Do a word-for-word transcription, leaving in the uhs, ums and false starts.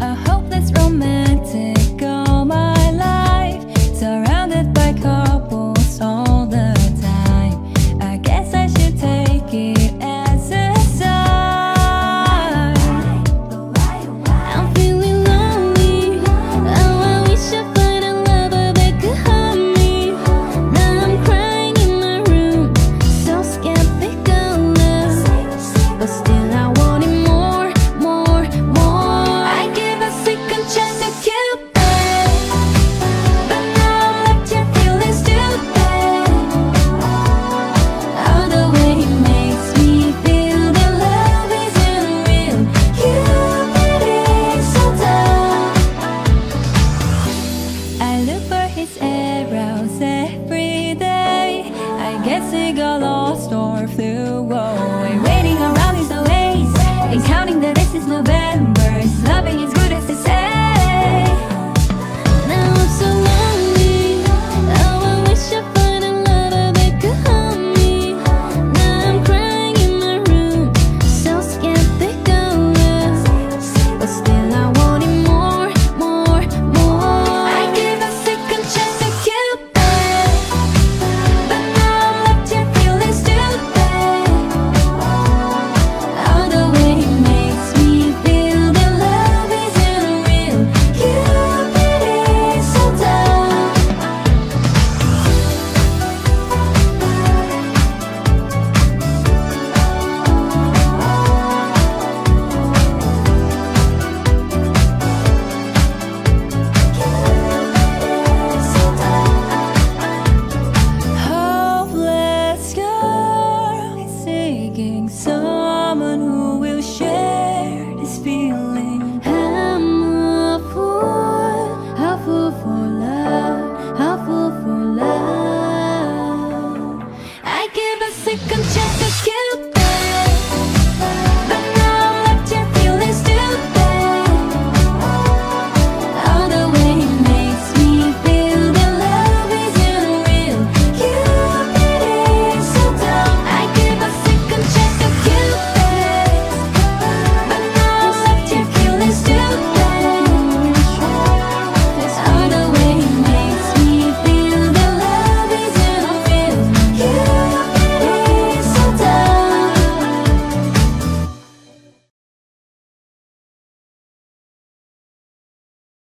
I hope that's romantic all my life, surrounded by couples all the time. I guess I should take it as a sign. I'm feeling lonely. Oh, I wish I find a lover that could hold me. Now I'm crying in my room, so skeptical of love, but still I want it more, more, more. I give a second chance to Cupid, but now I'm left here feeling stupid. Oh, the way he makes me feel that love isn't real. Cupid is so dumb. I look for his arrows every day. I guess he got lost or flew away, waiting around his ways and counting that this is November.